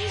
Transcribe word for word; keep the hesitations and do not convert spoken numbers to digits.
Good.